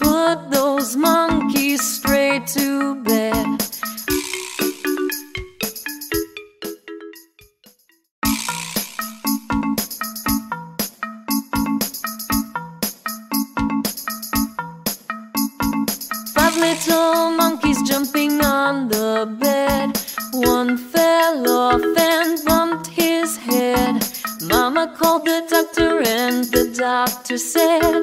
put those monkeys straight to bed. Five little monkeys jumping on the bed. One fell off and bumped his head. Mama called the doctor and the doctor said,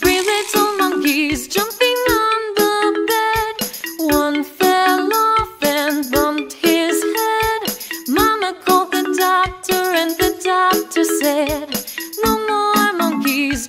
Three little monkeys jumping on the bed. One fell off and bumped his head. Mama called the doctor and the doctor said, no more monkeys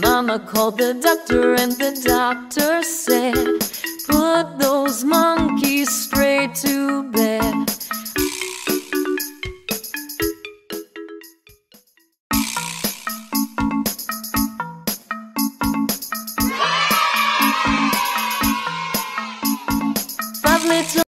Mama called the doctor and the doctor said, put those monkeys straight to